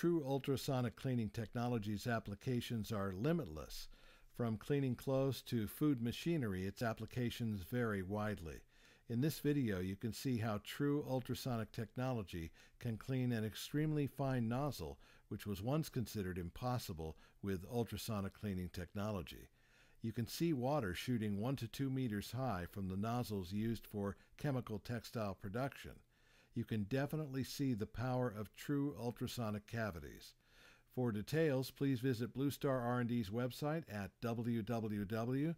true ultrasonic cleaning technology's applications are limitless. From cleaning clothes to food machinery, its applications vary widely. In this video, you can see how true ultrasonic technology can clean an extremely fine nozzle, which was once considered impossible with ultrasonic cleaning technology. You can see water shooting 1 to 2 meters high from the nozzles used for chemical textile production. You can definitely see the power of true ultrasonic cavities. For details, please visit Blue Star R&D's website at www.blue-galaxy.co.jp.